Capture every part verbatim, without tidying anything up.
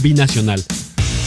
Binacional.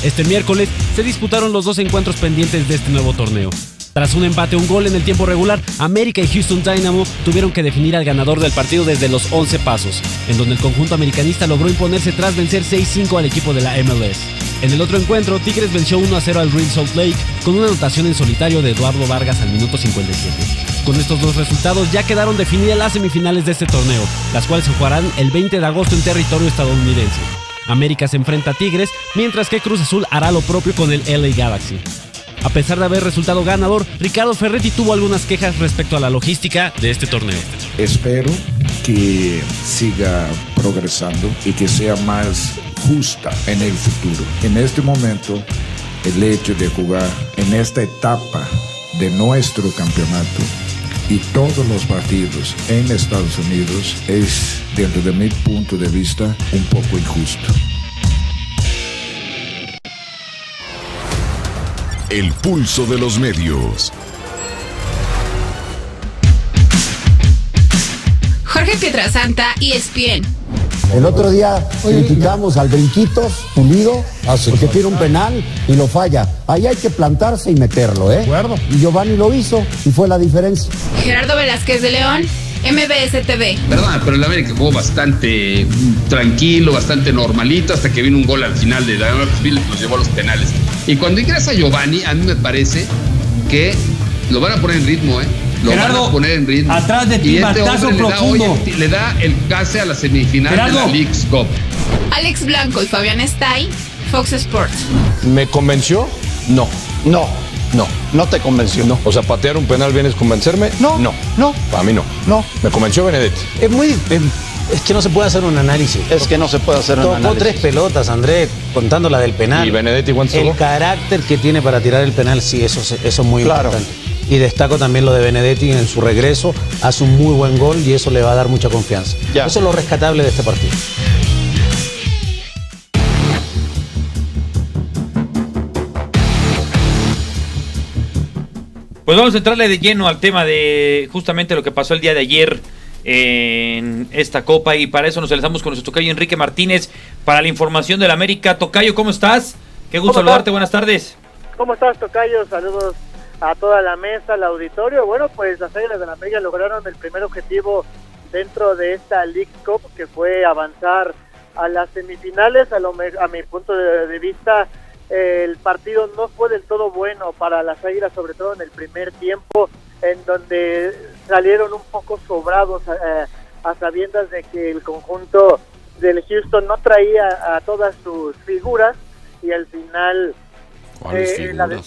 Este miércoles se disputaron los dos encuentros pendientes de este nuevo torneo. Tras un empate a un gol en el tiempo regular, América y Houston Dynamo tuvieron que definir al ganador del partido desde los once pasos, en donde el conjunto americanista logró imponerse tras vencer seis cinco al equipo de la M L S. En el otro encuentro, Tigres venció uno a cero al Real Salt Lake con una anotación en solitario de Eduardo Vargas al minuto cincuenta y siete. Con estos dos resultados ya quedaron definidas las semifinales de este torneo, las cuales se jugarán el veinte de agosto en territorio estadounidense. América se enfrenta a Tigres, mientras que Cruz Azul hará lo propio con el L A Galaxy. A pesar de haber resultado ganador, Ricardo Ferretti tuvo algunas quejas respecto a la logística de este torneo. Espero que siga progresando y que sea más justa en el futuro. En este momento, el hecho de jugar en esta etapa de nuestro campeonato y todos los partidos en Estados Unidos es, dentro de mi punto de vista, un poco injusto. El pulso de los medios. Jorge Pietrasanta, E S P N. El otro día criticamos al Brinquito Pulido porque tiene un penal y lo falla. Ahí hay que plantarse y meterlo, ¿eh? De acuerdo. Y Giovani lo hizo y fue la diferencia. Gerardo Velázquez de León, M B S T V. Perdón, pero el América jugó bastante tranquilo, bastante normalito, hasta que vino un gol al final de Dynamo y nos llevó a los penales. Y cuando ingresa Giovani, a mí me parece que lo van a poner en ritmo, ¿eh? Lo Gerardo, van a poner en ritmo. Atrás de ti, batazo este profundo. Le da, le da el pase a la semifinal Gerardo. de la Leagues Cup. Alex Blanco y Fabián Estay, Fox Sports. ¿Me convenció? No, no, no, no te convenció. No. O sea, patear un penal vienes a convencerme. No, no, no. Para mí no. No. Me convenció Benedetti. Es muy... Eh, Es que no se puede hacer un análisis. Es que no se puede hacer Tocó un análisis. Tocó tres pelotas, André, contando la del penal. ¿Y Benedetti cuánto? El carácter que tiene para tirar el penal, sí, eso, eso es muy claro. importante. Y destaco también lo de Benedetti en su regreso. Hace un muy buen gol y eso le va a dar mucha confianza. Ya. Eso es lo rescatable de este partido. Pues vamos a entrarle de lleno al tema de justamente lo que pasó el día de ayer en esta copa, y para eso nos alzamos con nuestro tocayo Enrique Martínez para la información del América. Tocayo, ¿cómo estás? Qué gusto saludarte, buenas tardes. ¿Cómo estás, tocayo? Saludos a toda la mesa, al auditorio. Bueno, pues las Águilas de la América lograron el primer objetivo dentro de esta League Cup, que fue avanzar a las semifinales. A, lo, a mi punto de, de vista, el partido no fue del todo bueno para las Águilas, sobre todo en el primer tiempo, en donde salieron un poco sobrados eh, a sabiendas de que el conjunto del Houston no traía a todas sus figuras, y al final eh, la de,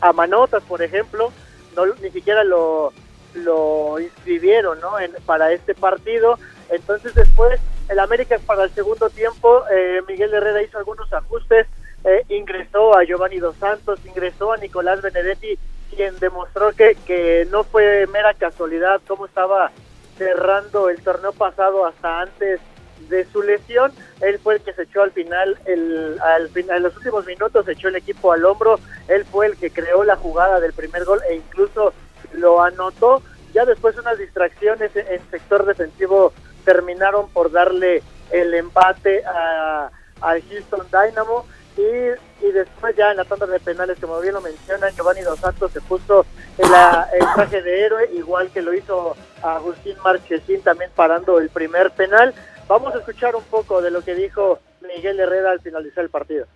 a Manotas, por ejemplo, no, ni siquiera lo, lo inscribieron, ¿no? en, para este partido. Entonces después el América para el segundo tiempo, eh, Miguel Herrera hizo algunos ajustes, eh, ingresó a Giovani dos Santos, ingresó a Nicolás Benedetti, quien demostró que, que no fue mera casualidad cómo estaba cerrando el torneo pasado hasta antes de su lesión. Él fue el que se echó al final, el, al final, en los últimos minutos se echó el equipo al hombro. Él fue el que creó la jugada del primer gol e incluso lo anotó. Ya después unas distracciones en el sector defensivo terminaron por darle el empate a, a Houston Dynamo. Y, y después ya en la tanda de penales, como bien lo mencionan, Giovani dos Santos se puso el, el traje de héroe, igual que lo hizo Agustín Marchesín, también parando el primer penal. Vamos a escuchar un poco de lo que dijo Miguel Herrera al finalizar el partido.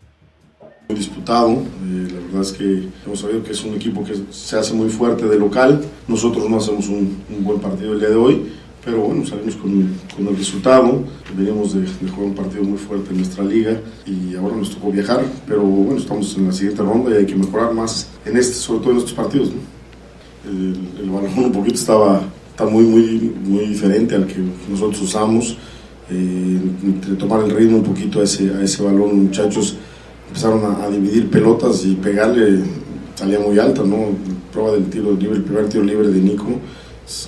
Muy disputado, eh, la verdad es que hemos sabido que es un equipo que se hace muy fuerte de local. Nosotros no hacemos un, un buen partido el día de hoy, pero bueno, salimos con, con el resultado. Veníamos de, de jugar un partido muy fuerte en nuestra liga y ahora nos tocó viajar, pero bueno, estamos en la siguiente ronda y hay que mejorar más, en este, sobre todo en estos partidos, ¿no? El, el balón un poquito estaba, está muy, muy, muy diferente al que nosotros usamos, eh, entre tomar el ritmo un poquito a ese, a ese balón, muchachos empezaron a, a dividir pelotas y pegarle, salía muy alta, ¿no? Prueba del tiro libre, el primer tiro libre de Nico,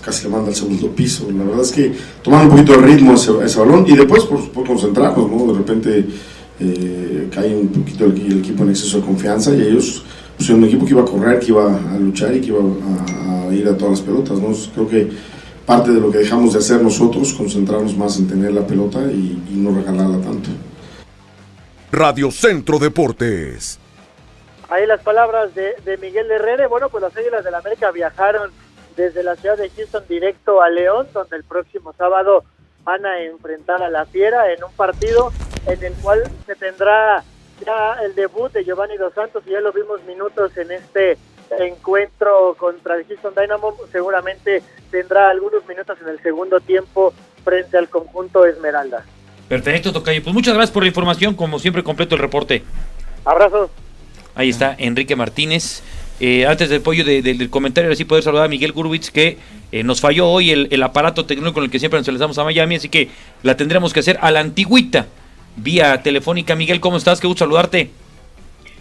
casi le manda al segundo piso. La verdad es que tomar un poquito de ritmo a ese, a ese balón y después por, por concentrarnos, ¿no? De repente eh, cae un poquito el, el equipo en exceso de confianza y ellos, pues, un equipo que iba a correr, que iba a luchar y que iba a, a ir a todas las pelotas, ¿no? Creo que parte de lo que dejamos de hacer nosotros, concentrarnos más en tener la pelota y, y no regalarla tanto. Radio Centro Deportes. Ahí las palabras de, de Miguel Herrera. Bueno, pues las Águilas del la América viajaron desde la ciudad de Houston directo a León, donde el próximo sábado van a enfrentar a la Fiera en un partido en el cual se tendrá ya el debut de Giovani dos Santos, y ya lo vimos minutos en este encuentro contra el Houston Dynamo. Seguramente tendrá algunos minutos en el segundo tiempo frente al conjunto Esmeralda. Perfecto, Tocayo. Pues muchas gracias por la información, como siempre completo el reporte. Abrazos. Ahí está Enrique Martínez. Eh, antes del pollo de, de, del comentario, así poder saludar a Miguel Gurwitz, que eh, nos falló hoy el, el aparato técnico con el que siempre nos lanzamos a Miami, así que la tendremos que hacer a la antigüita, vía telefónica. Miguel, ¿cómo estás? Qué gusto saludarte.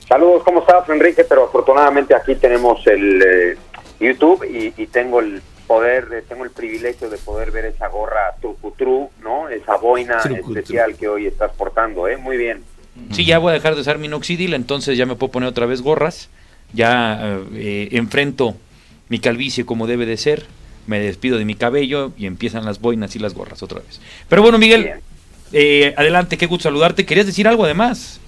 Saludos, ¿cómo estás, Enrique? Pero afortunadamente aquí tenemos el eh, YouTube y, y tengo el poder, eh, tengo el privilegio de poder ver esa gorra trucutru, ¿no? Esa boina trucutru especial que hoy estás portando, ¿eh? Muy bien. Sí, ya voy a dejar de usar minoxidil, entonces ya me puedo poner otra vez gorras. Ya eh, enfrento mi calvicie como debe de ser, me despido de mi cabello y empiezan las boinas y las gorras otra vez. Pero bueno, Miguel, eh, adelante, qué gusto saludarte. ¿Querías decir algo además?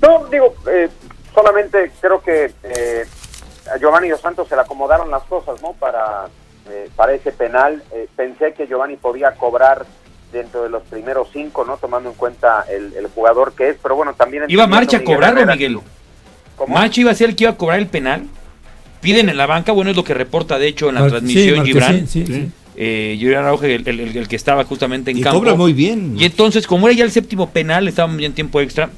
No, digo, eh, solamente creo que eh, a Giovani dos Santos se le acomodaron las cosas, ¿no? Para, eh, para ese penal. Eh, pensé que Giovani podía cobrar dentro de los primeros cinco, ¿no? Tomando en cuenta el, el jugador que es, pero bueno, también... ¿Iba Marcha a cobrarlo, Miguel? ¿Cómo? Macho iba a ser el que iba a cobrar el penal. Piden en la banca, bueno, es lo que reporta de hecho en la Mar transmisión sí, Gibran. Sí, sí, sí. Eh, Gibran Roger, el, el, el que estaba justamente en y campo. Cobra muy bien. Y entonces, como era ya el séptimo penal, estábamos en tiempo extra,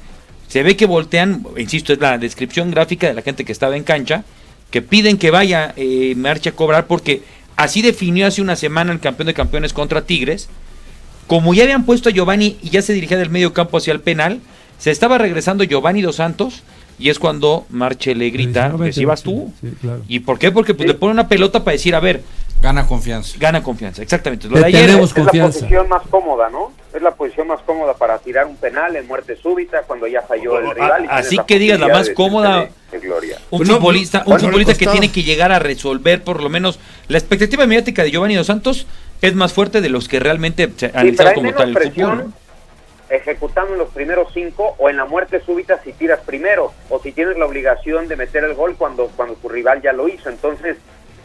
se ve que voltean, insisto, es la descripción gráfica de la gente que estaba en cancha, que piden que vaya eh, Marcha a cobrar, porque así definió hace una semana el campeón de campeones contra Tigres. Como ya habían puesto a Giovani y ya se dirigía del medio campo hacia el penal, se estaba regresando Giovani dos Santos. Y es cuando Marche le grita, sí, que si vas tú. Sí, claro. ¿Y por qué? Porque pues, sí. Le pone una pelota para decir, a ver. Gana confianza. Gana confianza, exactamente. Lo de ayer es, es la posición más cómoda, ¿no? Es la posición más cómoda para tirar un penal en muerte súbita cuando ya falló el rival. A, así que digas, la más de, cómoda. De, de gloria. Un pues futbolista, no, un bueno, futbolista que tiene que llegar a resolver, por lo menos, la expectativa mediática de Giovani dos Santos es más fuerte de los que realmente se han sí, como tal el presión, fútbol. Ejecutando en los primeros cinco o en la muerte súbita si tiras primero o si tienes la obligación de meter el gol cuando, cuando tu rival ya lo hizo. Entonces,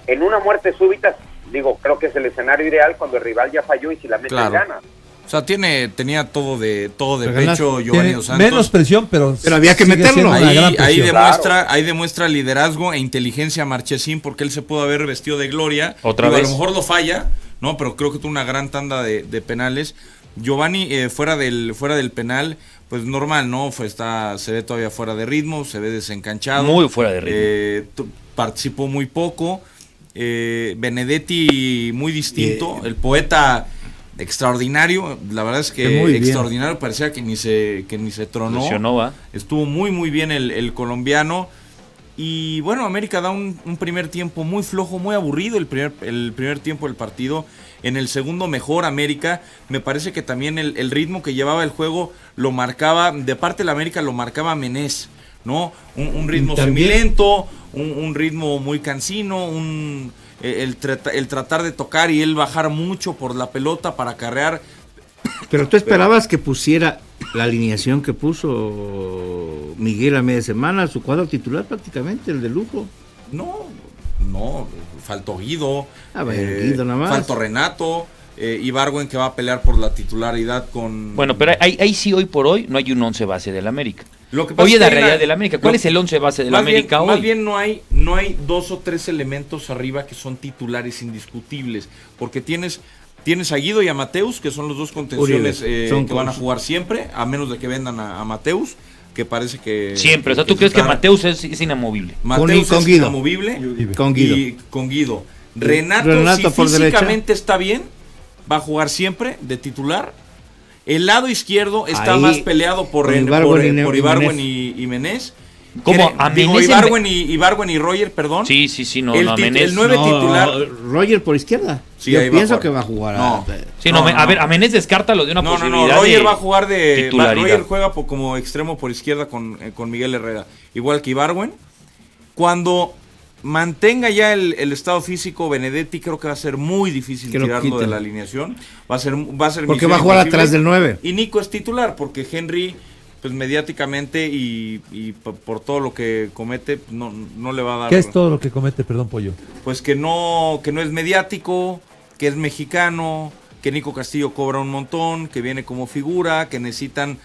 en una muerte súbita, digo, creo que es el escenario ideal cuando el rival ya falló y si la metes claro. Gana. O sea, tiene, tenía todo de todo de pero pecho Giovani dos Santos. Menos presión, pero, pero había que meterlo. Ahí, ahí, demuestra, claro. ahí demuestra liderazgo e inteligencia Marchesín, porque él se pudo haber vestido de gloria. Otra digo, vez. A lo mejor lo falla, no, pero creo que tuvo una gran tanda de, de penales. Giovani eh, fuera del fuera del penal, pues normal, ¿no? Fue, está, se ve todavía fuera de ritmo, se ve desencanchado. Muy fuera de ritmo. Eh, participó muy poco. Eh, Benedetti muy distinto. Eh, el poeta extraordinario. La verdad es que extraordinario. Bien. Parecía que ni se, que ni se tronó. Funcionó, ¿eh? Estuvo muy, muy bien el, el colombiano. Y bueno, América da un, un primer tiempo muy flojo, muy aburrido el primer, el primer tiempo del partido. En el segundo mejor América, me parece que también el, el ritmo que llevaba el juego lo marcaba, de parte de la América lo marcaba Menés, ¿no? Un, un ritmo lento, un, un ritmo muy cansino, un, el, el tratar de tocar y él bajar mucho por la pelota para carrear. Pero tú esperabas Pero... que pusiera la alineación que puso Miguel a media semana, su cuadro titular prácticamente, el de lujo. No, no, faltó Guido, ah, bueno, eh, Guido nada más. Faltó Renato, eh, Ibargüen que va a pelear por la titularidad con... Bueno, pero ahí, ahí sí hoy por hoy no hay un once base del América. Lo que pasa hoy es la realidad del América. ¿Cuál lo, es el once base del América bien, hoy? Más bien no hay, no hay dos o tres elementos arriba que son titulares indiscutibles, porque tienes... Tienes a Guido y a Mateus, que son los dos contenciones eh, que van a jugar siempre, a menos de que vendan a, a Mateus, que parece que... Siempre, o sea, ¿tú crees que Mateus es, es inamovible? Mateus es inamovible con Guido. Y con Guido. Renato, Renato si físicamente está bien, va a jugar siempre de titular. El lado izquierdo está ahí, más peleado por Ibargüen y, y Menés. ¿Cómo? A Digo, Ibargüen y, Ibargüen y Roger, perdón. Sí, sí, sí, no, el, no, el nueve no, titular. Roger por izquierda. Sí, yo pienso va que va a jugar. No. A, sí, no, no, no. A ver, a Menés descártalo de una no, posibilidad. No, no, Roger va a jugar de. Va, Roger juega por, como extremo por izquierda con, eh, con Miguel Herrera, igual que Ibargüen. Cuando mantenga ya el, el estado físico Benedetti, creo que va a ser muy difícil que tirarlo quiten de la alineación. Va a ser, va a ser. Porque va a jugar atrás del nueve. Y Nico es titular, porque Henry pues mediáticamente y, y por todo lo que comete, no, no le va a dar. ¿Qué es todo lo que comete, perdón, Pollo? Pues que no, que no es mediático, que es mexicano, que Nico Castillo cobra un montón, que viene como figura, que necesitan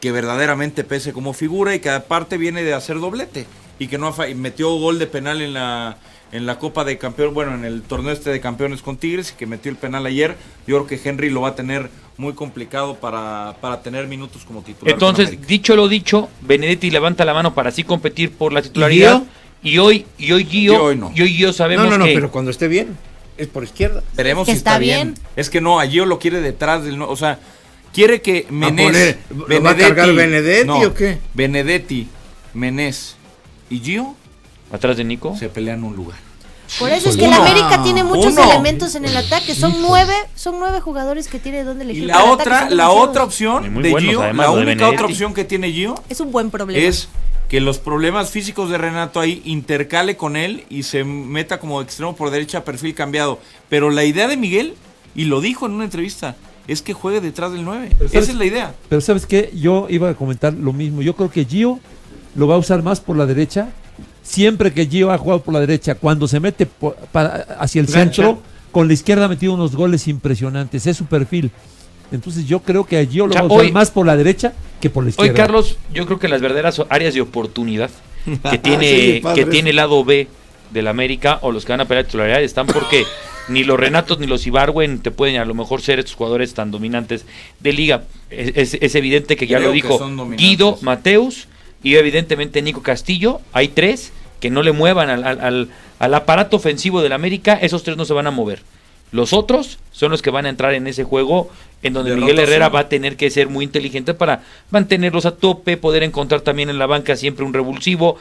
que verdaderamente pese como figura y que aparte viene de hacer doblete y que no ha y metió gol de penal en la en la Copa de Campeones, bueno, en el torneo este de campeones con Tigres, que metió el penal ayer. Yo creo que Henry lo va a tener muy complicado para, para tener minutos como titular. Entonces, dicho lo dicho, Benedetti levanta la mano para así competir por la titularidad. Y, y hoy y hoy Guido, y hoy, no. y hoy Guido sabemos no, no, no, que... No, pero cuando esté bien, es por izquierda. Veremos si está, está bien. bien. Es que no, a Guido lo quiere detrás del... O sea, quiere que Menés... Poner, Benedetti, ¿va a cargar Benedetti no, o qué? Benedetti, Menés y Guido... Atrás de Nico se pelean un lugar. Por eso es que el América tiene muchos Uno. elementos en el ataque. Son nueve, son nueve jugadores que tiene donde elegir. Y la otra, la otra opción de Gio, la única otra opción que tiene Gio es un buen problema. Es que los problemas físicos de Renato ahí intercale con él y se meta como extremo por derecha, perfil cambiado. Pero la idea de Miguel, y lo dijo en una entrevista, es que juegue detrás del nueve. Esa es la idea. Pero ¿sabes qué? Yo iba a comentar lo mismo. Yo creo que Gio lo va a usar más por la derecha. Siempre que Gio ha jugado por la derecha, cuando se mete por, para, hacia el centro, con la izquierda ha metido unos goles impresionantes, es su perfil. Entonces yo creo que a Gio lo va a usar más por la derecha que por la izquierda. Hoy, Carlos, yo creo que las verdaderas áreas de oportunidad que tiene, sí, que tiene el lado B del América, o los que van a pelear titularidad, están porque ni los Renatos ni los Ibargüen te pueden a lo mejor ser estos jugadores tan dominantes de liga. Es, es, es evidente que ya creo lo dijo Guido, Mateus y evidentemente Nico Castillo. Hay tres que no le muevan al, al, al, al aparato ofensivo del América. Esos tres no se van a mover. Los otros son los que van a entrar en ese juego en donde Miguel Herrera va a tener que ser muy inteligente para mantenerlos a tope, poder encontrar también en la banca siempre un revulsivo.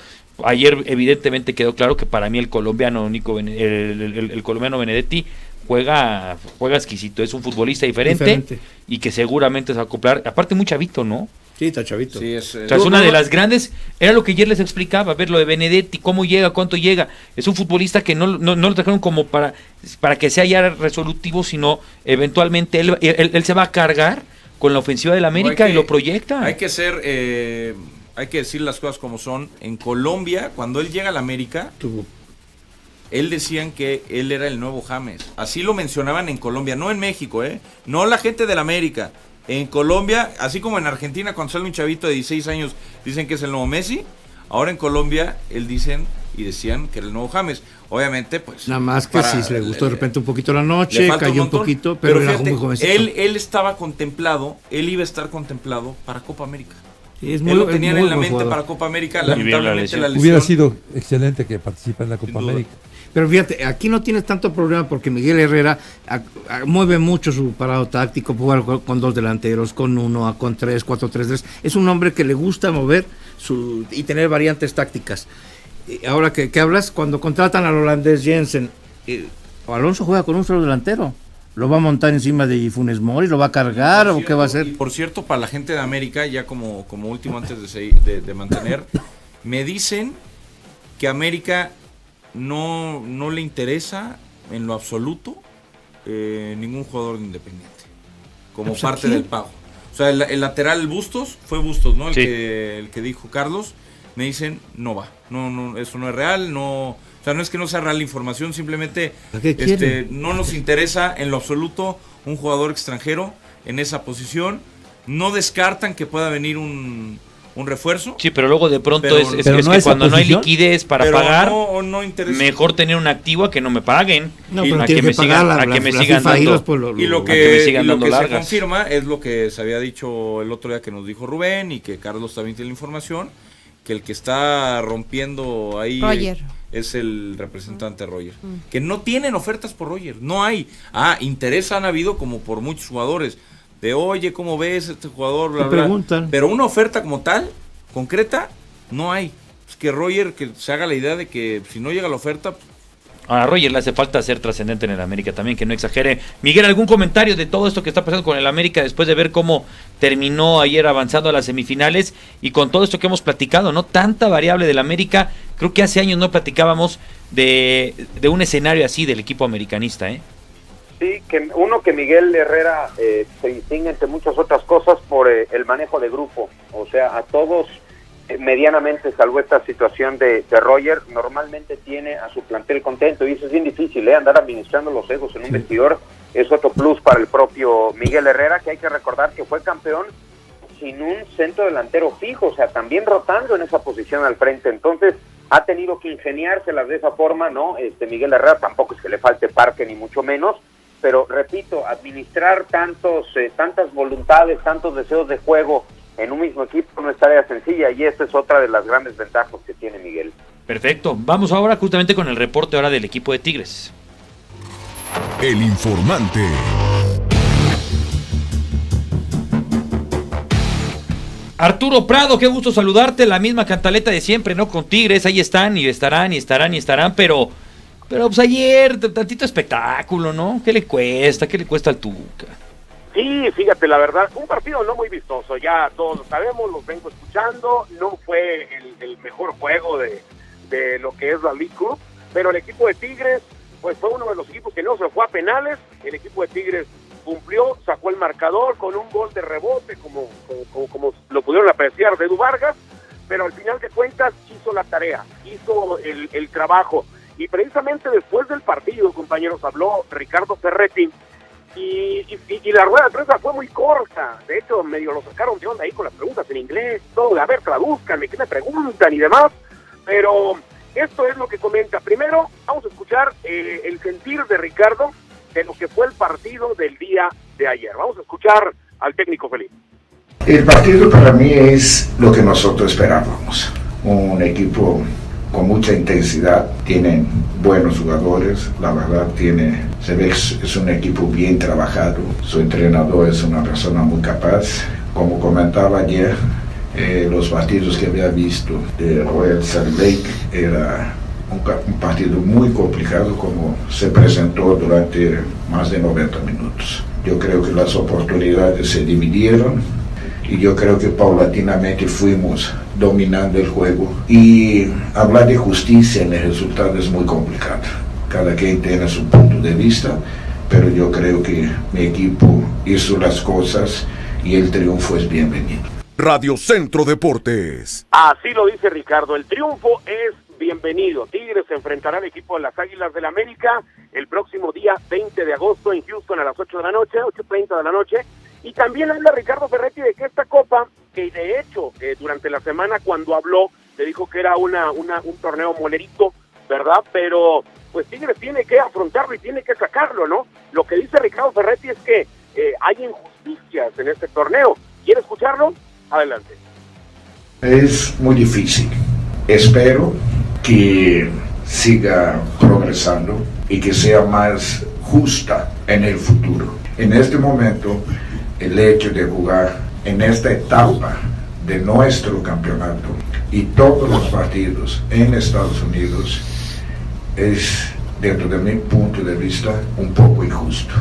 Ayer evidentemente quedó claro que para mí el colombiano Nico el, el, el, el colombiano Benedetti juega juega exquisito. Es un futbolista diferente, diferente. y que seguramente se va a acoplar. Aparte muy chavito, ¿no? Sí, está chavito. Sí, es, eh. o sea, es una de las grandes, era lo que ayer les explicaba, a ver lo de Benedetti, cómo llega, cuánto llega. Es un futbolista que no, no, no lo trajeron como para, para que sea ya resolutivo, sino eventualmente él, él, él se va a cargar con la ofensiva del América no, que, y lo proyecta. Hay que ser, eh, hay que decir las cosas como son. En Colombia, cuando él llega al América, Tuvo. él decían que él era el nuevo James. Así lo mencionaban en Colombia, no en México, eh, no la gente del América. En Colombia, así como en Argentina, cuando sale un chavito de dieciséis años, dicen que es el nuevo Messi. Ahora en Colombia, él dicen y decían que era el nuevo James. Obviamente, pues... Nada más que para, sí, le gustó de repente un poquito la noche, cayó un, un poquito, pero, pero era fíjate, muy jovencito. Él, él estaba contemplado, él iba a estar contemplado para Copa América. Sí, es muy, él lo tenían en la mente jugador. para Copa América, lamentablemente la, la lesión. Hubiera sido excelente que participe en la Copa América. Pero fíjate, aquí no tienes tanto problema porque Miguel Herrera a, a, mueve mucho su parado táctico, jugar con dos delanteros, con uno, con tres, cuatro, tres, tres. Es un hombre que le gusta mover su, y tener variantes tácticas. Y ahora que, que hablas, cuando contratan al holandés Jensen, eh, Alonso juega con un solo delantero. ¿Lo va a montar encima de Funes Mori? ¿Lo va a cargar o qué va a hacer? Por cierto, para la gente de América, ya como, como último antes de, se, de, de mantener, me dicen que América... No, no le interesa en lo absoluto eh, ningún jugador de Independiente como pues parte aquí. del pago. O sea, el, el lateral Bustos, fue Bustos, ¿no? El, sí. que, el que dijo Carlos, me dicen, no va, no, no, eso no es real, no, o sea, no es que no sea real la información, simplemente este, no nos interesa en lo absoluto un jugador extranjero en esa posición. No descartan que pueda venir un... un refuerzo. Sí, pero luego de pronto pero, es, es, pero es no que es cuando posición, no hay liquidez para pagar, no, no mejor tener un activo a que no me paguen, no, y, a, que que me sigan, la, a que me la, sigan la dando por lo, lo, y lo que, que, me sigan y lo dando que se confirma es lo que se había dicho el otro día que nos dijo Rubén y que Carlos también tiene la información, que el que está rompiendo ahí Roger. es el representante Roger, mm. que no tienen ofertas por Roger, no hay, ah, interés han habido como por muchos jugadores, de oye, ¿cómo ves este jugador? Bla, bla. Pero una oferta como tal, concreta, no hay. Es que Roger que se haga la idea de que si no llega la oferta... Pues... Ahora, a Roger le hace falta ser trascendente en el América también, que no exagere. Miguel, ¿algún comentario de todo esto que está pasando con el América después de ver cómo terminó ayer avanzando a las semifinales y con todo esto que hemos platicado, ¿no? Tanta variable del América. Creo que hace años no platicábamos de, de un escenario así del equipo americanista, ¿eh? Sí, que uno que Miguel Herrera eh, se distingue entre muchas otras cosas por eh, el manejo de grupo. O sea, a todos eh, medianamente, salvo esta situación de, de Roger, normalmente tiene a su plantel contento, y eso es bien difícil, ¿eh? Andar administrando los egos en un vestidor es otro plus para el propio Miguel Herrera, que hay que recordar que fue campeón sin un centro delantero fijo, o sea, también rotando en esa posición al frente. Entonces, ha tenido que ingeniárselas de esa forma, ¿no? Este Miguel Herrera tampoco es que le falte parque, ni mucho menos, pero repito, administrar tantos, eh, tantas voluntades, tantos deseos de juego en un mismo equipo no es tarea sencilla, y esa es otra de las grandes ventajas que tiene Miguel. Perfecto, vamos ahora justamente con el reporte ahora del equipo de Tigres. El informante. Arturo Prado, qué gusto saludarte, la misma cantaleta de siempre, ¿no? Con Tigres, ahí están, y estarán, y estarán, y estarán, pero... Pero pues ayer, tantito espectáculo, ¿no? ¿Qué le cuesta? ¿Qué le cuesta al Tuca? Sí, fíjate, la verdad, un partido no muy vistoso, ya todos lo sabemos, los vengo escuchando, no fue el, el mejor juego de, de lo que es la Leagues Cup, pero el equipo de Tigres, pues fue uno de los equipos que no se fue a penales, el equipo de Tigres cumplió, sacó el marcador con un gol de rebote, como, como, como, como lo pudieron apreciar de Edu Vargas, pero al final de cuentas hizo la tarea, hizo el, el trabajo. Y precisamente después del partido, compañeros, habló Ricardo Ferretti y, y, y la rueda de prensa fue muy corta. De hecho, medio lo sacaron de onda ahí con las preguntas en inglés, todo, a ver, tradúzcanme, ¿qué me preguntan? Y demás. Pero esto es lo que comenta. Primero, vamos a escuchar eh, el sentir de Ricardo de lo que fue el partido del día de ayer. Vamos a escuchar al técnico Felipe. El partido para mí es lo que nosotros esperábamos. Un equipo con mucha intensidad, tienen buenos jugadores, la verdad tiene, se ve que es un equipo bien trabajado, su entrenador es una persona muy capaz. Como comentaba ayer, eh, los partidos que había visto de Real Salt Lake era un, un partido muy complicado, como se presentó durante más de noventa minutos. Yo creo que las oportunidades se dividieron y yo creo que paulatinamente fuimos dominando el juego, y hablar de justicia en el resultado es muy complicado, cada quien tiene su punto de vista, pero yo creo que mi equipo hizo las cosas y el triunfo es bienvenido. Radio Centro Deportes. Así lo dice Ricardo, el triunfo es bienvenido. Tigres se enfrentará al equipo de las Águilas del América el próximo día veinte de agosto en Houston a las ocho de la noche, ocho treinta de la noche. Y también habla Ricardo Ferretti de que esta copa, que de hecho eh, durante la semana cuando habló le dijo que era una, una un torneo molerito, ¿verdad? Pero pues Tigres tiene que afrontarlo y tiene que sacarlo, ¿no? Lo que dice Ricardo Ferretti es que eh, hay injusticias en este torneo. ¿Quiere escucharlo? Adelante. Es muy difícil. Espero que siga progresando y que sea más justa en el futuro. En este momento, el hecho de jugar en esta etapa de nuestro campeonato y todos los partidos en Estados Unidos es, dentro de mi punto de vista, un poco injusto.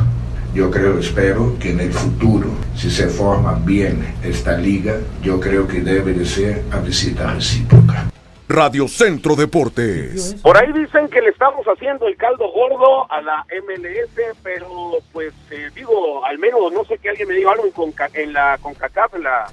Yo creo, espero que en el futuro, si se forma bien esta liga, yo creo que debe de ser a visita recíproca. Radio Centro Deportes. Por ahí dicen que le estamos haciendo el caldo gordo a la M L S, pero pues eh, digo, al menos no sé que alguien me diga algo en, Conca, en la CONCACAF, en la,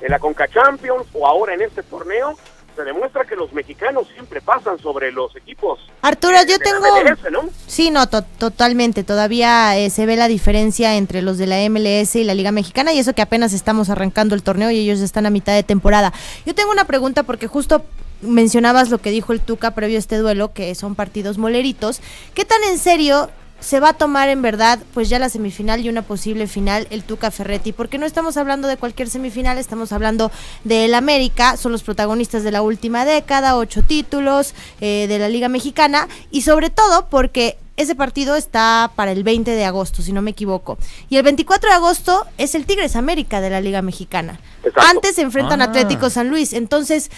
en la CONCA Champions o ahora en este torneo, se demuestra que los mexicanos siempre pasan sobre los equipos. Arturo, yo tengo... M L S, ¿no? Sí, no, to totalmente. Todavía eh, se ve la diferencia entre los de la M L S y la Liga Mexicana, y eso que apenas estamos arrancando el torneo y ellos están a mitad de temporada. Yo tengo una pregunta porque justo mencionabas lo que dijo el Tuca previo a este duelo, que son partidos moleritos. ¿Qué tan en serio se va a tomar en verdad pues ya la semifinal y una posible final el Tuca Ferretti? Porque no estamos hablando de cualquier semifinal, estamos hablando del América, son los protagonistas de la última década, ocho títulos eh, de la Liga Mexicana, y sobre todo porque ese partido está para el veinte de agosto, si no me equivoco. Y el veinticuatro de agosto es el Tigres América de la Liga Mexicana. Exacto. Antes se enfrentan ah. Atlético San Luis. Entonces,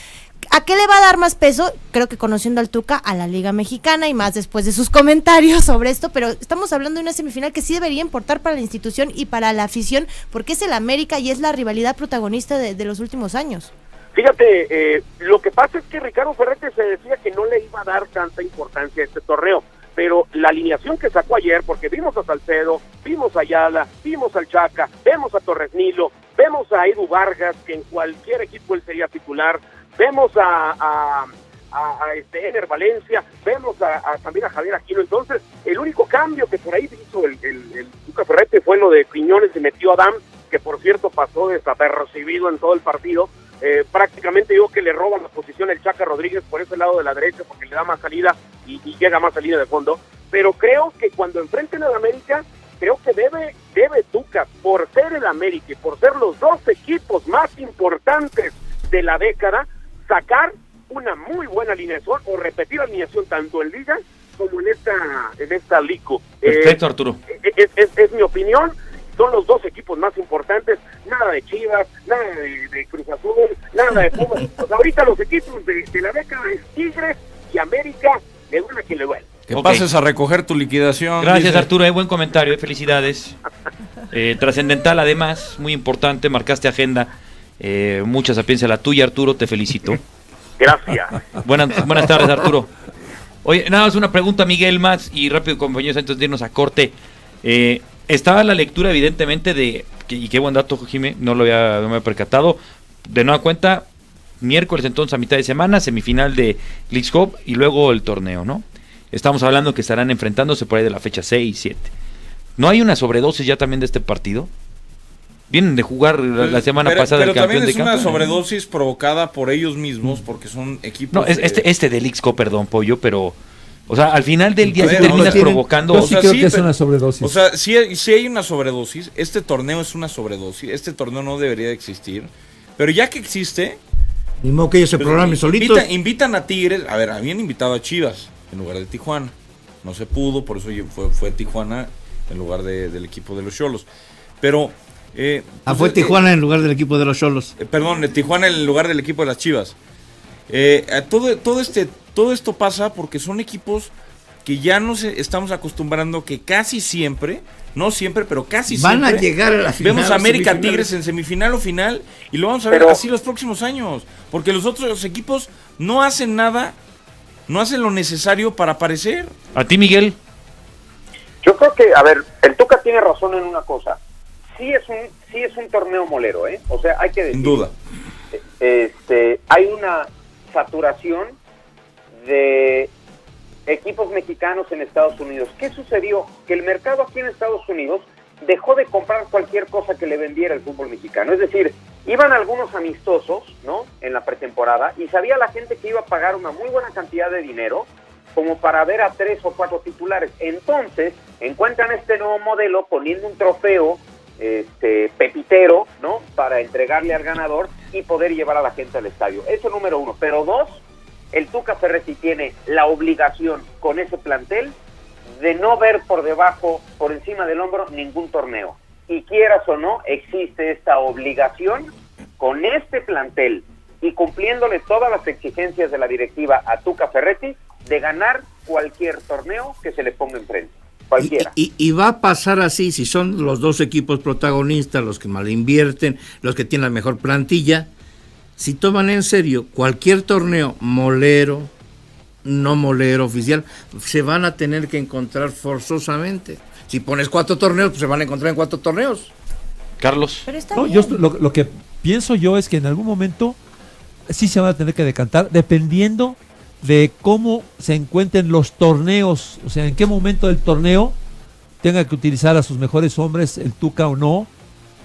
¿a qué le va a dar más peso? Creo que conociendo al Tuca, a la Liga Mexicana, y más después de sus comentarios sobre esto, pero estamos hablando de una semifinal que sí debería importar para la institución y para la afición, porque es el América y es la rivalidad protagonista de, de los últimos años. Fíjate, eh, lo que pasa es que Ricardo Ferretti se decía que no le iba a dar tanta importancia a este torneo, pero la alineación que sacó ayer, porque vimos a Salcedo, vimos a Ayala, vimos al Chaca, vemos a Torres Nilo, vemos a Edu Vargas, que en cualquier equipo él sería titular, vemos a, a, a, a este Ener Valencia, vemos a, a, también a Javier Aquino. Entonces, el único cambio que por ahí hizo el, el, el Tuca Ferretti fue lo de Quiñones, y metió a Adam, que por cierto pasó desapercibido en todo el partido. Eh, prácticamente digo que le roban la posición el Chaca Rodríguez por ese lado de la derecha, porque le da más salida y, y llega más salida de fondo. Pero creo que cuando enfrenten al América, creo que debe debe Tuca, por ser el América y por ser los dos equipos más importantes de la década, sacar una muy buena alineación o repetir alineación tanto en Liga como en esta, en esta Leagues Cup. Perfecto, eh, Arturo. Es, es, es mi opinión. Son los dos equipos más importantes, nada de Chivas, nada de, de Cruz Azul, nada de Pumas. Pues ahorita los equipos de, de la década es Tigres y América, le duele a quien le duele. Que okay. Pases a recoger tu liquidación. Gracias, dice. Arturo, eh, buen comentario, eh, felicidades. Eh, trascendental además, muy importante, marcaste agenda, eh, mucha sapiencia la tuya, Arturo, te felicito. Gracias. Buenas, buenas tardes, Arturo. Oye, nada más una pregunta, Miguel, más, y rápido, compañeros, antes de irnos a corte. Eh... Estaba la lectura, evidentemente, de, y qué buen dato, Jimé, no lo había, no me había percatado, de nueva cuenta, miércoles entonces a mitad de semana, semifinal de Leagues Cup y luego el torneo, ¿no? Estamos hablando que estarán enfrentándose por ahí de la fecha seis y siete. ¿No hay una sobredosis ya también de este partido? Vienen de jugar la, la semana pero, pasada pero el campeón de campo. Pero también es una sobredosis provocada por ellos mismos, porque son equipos... No, es, de... este, este de Leagues Cup, perdón, Pollo, pero... O sea, al final del día se terminas provocando... Yo sí creo que es una sobredosis. O sea, sí, sí hay una sobredosis. Este torneo es una sobredosis. Este torneo no debería de existir. Pero ya que existe... Ni modo que ellos se programen solitos. Invitan a Tigres... A ver, habían invitado a Chivas en lugar de Tijuana. No se pudo, por eso fue, fue Tijuana en lugar de, del equipo de los Xolos. Pero... Eh, ah, pues, fue Tijuana eh, en lugar del equipo de los Xolos. Eh, perdón, Tijuana en lugar del equipo de las Chivas. Eh, todo, todo este... Todo esto pasa porque son equipos que ya nos estamos acostumbrando que casi siempre, no siempre, pero casi van siempre. Van a llegar a la final. Vemos a América Tigres en semifinal o final y lo vamos a ver pero, así los próximos años. Porque los otros los equipos no hacen nada, no hacen lo necesario para aparecer. A ti, Miguel. Yo creo que, a ver, el Tuca tiene razón en una cosa. Sí es un, sí es un torneo molero, ¿eh? O sea, hay que decir. Sin duda. Este, hay una saturación de equipos mexicanos en Estados Unidos. ¿Qué sucedió? Que el mercado aquí en Estados Unidos dejó de comprar cualquier cosa que le vendiera el fútbol mexicano. Es decir, iban algunos amistosos, ¿no?, en la pretemporada, y sabía la gente que iba a pagar una muy buena cantidad de dinero como para ver a tres o cuatro titulares. Entonces, encuentran este nuevo modelo poniendo un trofeo este pepitero, ¿no?, para entregarle al ganador y poder llevar a la gente al estadio. Eso número uno. Pero dos, el Tuca Ferretti tiene la obligación con ese plantel de no ver por debajo, por encima del hombro, ningún torneo. Y quieras o no, existe esta obligación con este plantel y cumpliéndole todas las exigencias de la directiva a Tuca Ferretti de ganar cualquier torneo que se le ponga enfrente. Cualquiera. Y, y, y va a pasar así si son los dos equipos protagonistas, los que mal invierten, los que tienen la mejor plantilla. Si toman en serio cualquier torneo molero, no molero oficial, se van a tener que encontrar forzosamente. Si pones cuatro torneos, pues se van a encontrar en cuatro torneos. Carlos. Pero está no, yo, lo, lo que pienso yo es que en algún momento sí se van a tener que decantar, dependiendo de cómo se encuentren los torneos. O sea, en qué momento del torneo tenga que utilizar a sus mejores hombres, el Tuca o no,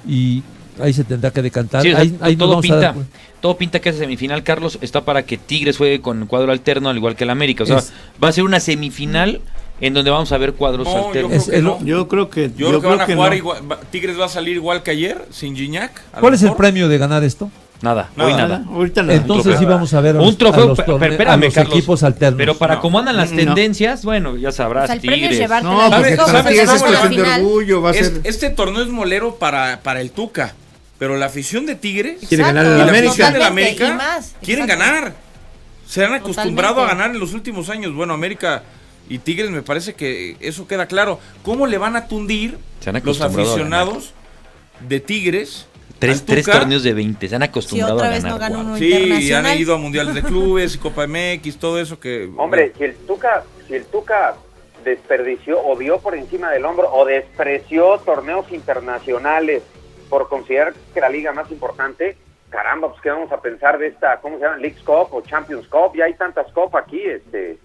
y... Ahí se tendrá que decantar. Sí, o sea, ahí, ahí todo, no pinta, dar... todo pinta que esa semifinal, Carlos, está para que Tigres juegue con cuadro alterno, al igual que el América. O sea, es... va a ser una semifinal en donde vamos a ver cuadros no, alternos. Yo creo que, no. yo creo que, yo yo creo que van a que jugar no. igual, Tigres va a salir igual que ayer, sin Gignac. ¿Cuál es el premio de ganar esto? Nada, nada hoy nada. nada. Ahorita nada. Entonces sí vamos a ver a un trofeo, a los equipos alternos. Pero para cómo andan las tendencias, bueno, ya sabrás, pues Tigres. No, porque para Tigres es cuestión de orgullo, va a ser. Este torneo es molero para, para el Tuca, pero la afición de Tigres quiere ganar a la América, la América más, quieren ganar. Se han acostumbrado Totalmente. a ganar en los últimos años. Bueno, América y Tigres, me parece que eso queda claro. ¿Cómo le van a tundir los aficionados de Tigres? Tres, tres torneos de veinte, se han acostumbrado sí, a ganar. No ganó uno sí, han ido a mundiales de clubes, Copa M X, todo eso que... Hombre, bueno. si el Tuca si el Tuca desperdició o vio por encima del hombro o despreció torneos internacionales por considerar que la liga más importante, caramba, pues qué vamos a pensar de esta, ¿cómo se llama? Leagues Cup o Champions Cup, ya hay tantas Cup aquí, este...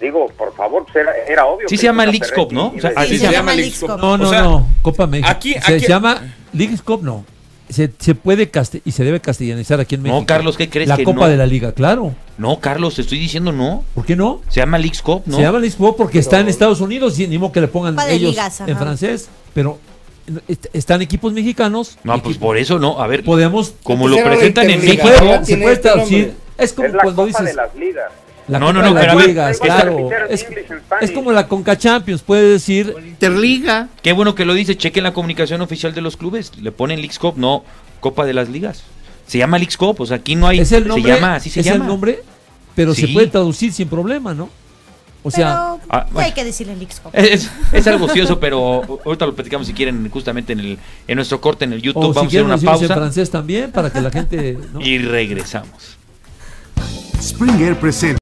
Digo, por favor, pues era, era obvio. Sí se llama Leagues Cup, ¿no? O sea, así se, se llama Leagues Cup. No, no, o sea, no, Copa México. Aquí, aquí, se llama Leagues Cup, no. Se, se puede castell y se debe castellanizar aquí en México. No, Carlos, ¿qué crees? La que Copa no? de la Liga, claro. No, Carlos, te estoy diciendo no. ¿Por qué no? Se llama Leagues Cup, ¿no? Se llama Leagues Cup porque pero... está en Estados Unidos y ni modo que le pongan ellos ligas, en francés, pero... están equipos mexicanos. No, equipos. Pues por eso no. A ver, podemos, como lo presentan en México, se puede traducir. Es como es la cuando Copa dices. De las ligas. La no, no, no, pero ligas, ver, claro. Es, es como la Conca Champions, puede decir. Interliga. Qué bueno que lo dice. Chequen la comunicación oficial de los clubes. Le ponen Leagues Cup, no Copa de las Ligas. Se llama Leagues Cup. O sea, aquí no hay. ¿Es el nombre? Se llama, así se ¿Es llama. Es el nombre, pero sí. se puede traducir sin problema, ¿no? O sea, pero, ah, bueno, hay que decirle Leagues Cup. Es, es algo ocioso, pero ahorita lo platicamos si quieren justamente en el en nuestro corte en el YouTube. O Vamos si a hacer una pausa. En francés también para que la gente. ¿No? Y regresamos. Springer presenta.